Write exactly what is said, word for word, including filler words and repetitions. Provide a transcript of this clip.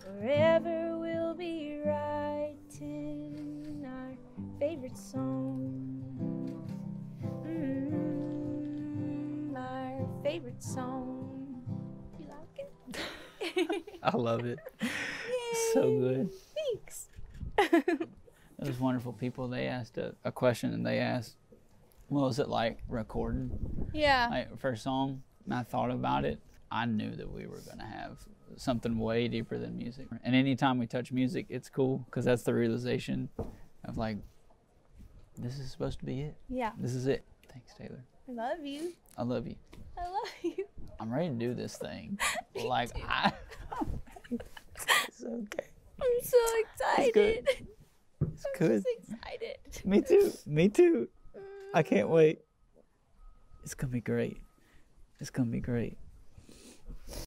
Forever we'll be writing our favorite songs. Mm, our favorite song. You like it? I love it. Yay. So good. Thanks. Those wonderful people, they asked a, a question, and they asked, what was it like recording? Yeah. Like, for a song, and I thought about it. I knew that we were going to have something way deeper than music. And anytime we touch music, it's cool, because that's the realization of, like, this is supposed to be it. Yeah. This is it. Thanks, Taylor. I love you. I love you. I love you. I'm ready to do this thing. Like, I... It's okay. I'm so excited. It's good. It's good. I'm just excited. Me too. Me too. I can't wait. It's going to be great. It's going to be great.